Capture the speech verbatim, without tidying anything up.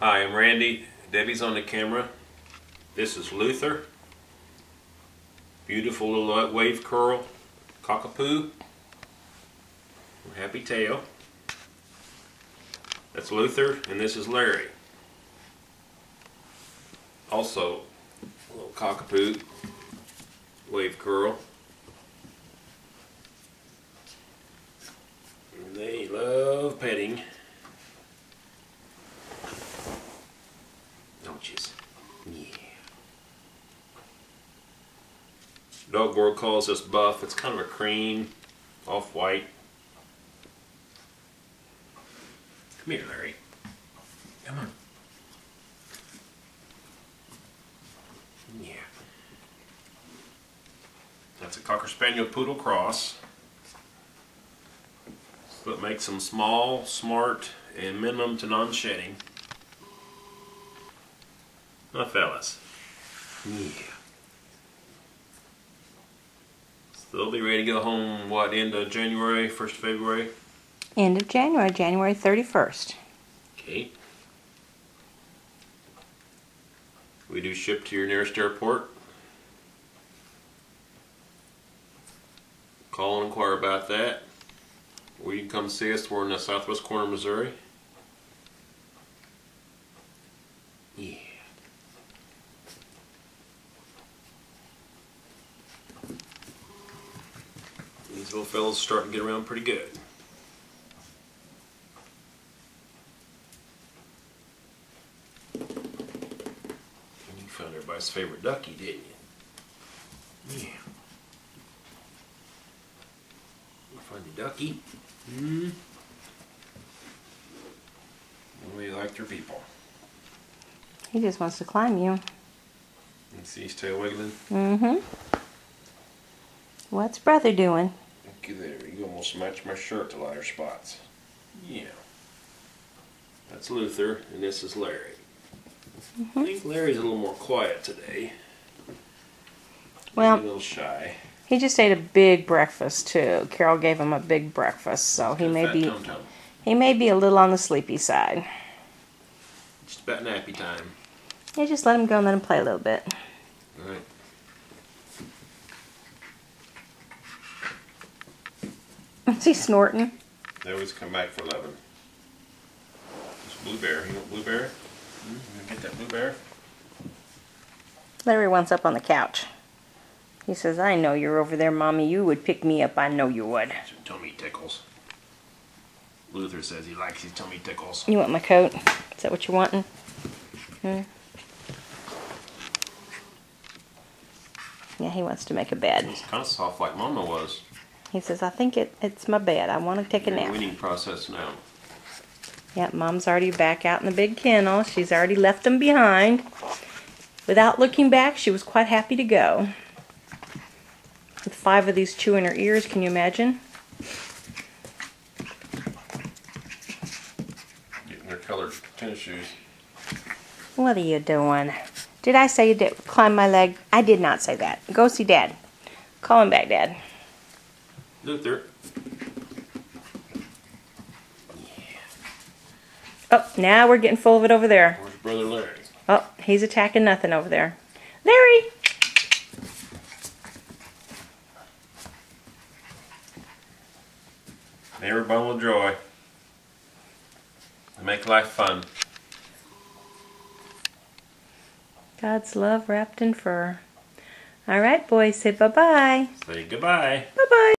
Hi, I'm Randy. Debbie's on the camera. This is Luther. Beautiful little wave curl. Cockapoo. Happy tail. That's Luther, and this is Larry. Also, a little cockapoo. Wave curl. And they love petting. Yeah. Dog World calls this buff. It's kind of a cream, off-white. Come here, Larry. Come on. Yeah. That's a Cocker Spaniel Poodle cross. So it makes them small, smart, and minimum to non-shedding. Now, fellas, yeah, so they'll be ready to go home, what, end of January, first of February? End of January, January thirty-first. Okay. We do ship to your nearest airport. Call and inquire about that. Or you can come see us. We're in the southwest corner of Missouri. Yeah. These little fellas are starting to get around pretty good. And you found everybody's favorite ducky, didn't you? Yeah. We'll find the ducky. Mm-hmm. We like your people. He just wants to climb you. You see his tail wiggling? Mm-hmm. What's brother doing? There, you almost match my shirt to lighter spots. Yeah. That's Luther, and this is Larry. Mm-hmm. I think Larry's a little more quiet today. Well, he's a little shy. He just ate a big breakfast too. Carol gave him a big breakfast, so he may be tum-tum. he may be a little on the sleepy side. Just about nappy time. Yeah, just let him go and let him play a little bit. All right. Is he snorting? They always come back for eleven. It's blue bear. You want blue bear? Mm-hmm. Get that blue bear. Larry wants up on the couch. He says, "I know you're over there, Mommy. You would pick me up. I know you would." Some tummy tickles. Luther says he likes his tummy tickles. You want my coat? Is that what you're wanting? Hmm? Yeah, he wants to make a bed. It's kind of soft, like Mama was. He says, I think it, it's my bed. I want to take a nap. Weaning process now. Yep, Mom's already back out in the big kennel. She's already left them behind. Without looking back, she was quite happy to go. With five of these chewing her ears, can you imagine? Getting their colored tennis shoes. What are you doing? Did I say you did climb my leg? I did not say that. Go see Dad. Call him back, Dad. Luther. Yeah. Oh, now we're getting full of it over there. Where's Brother Larry? Oh, he's attacking nothing over there. Larry! Everybody will joy. They make life fun. God's love wrapped in fur. All right, boys, say bye-bye. Say goodbye. Bye-bye.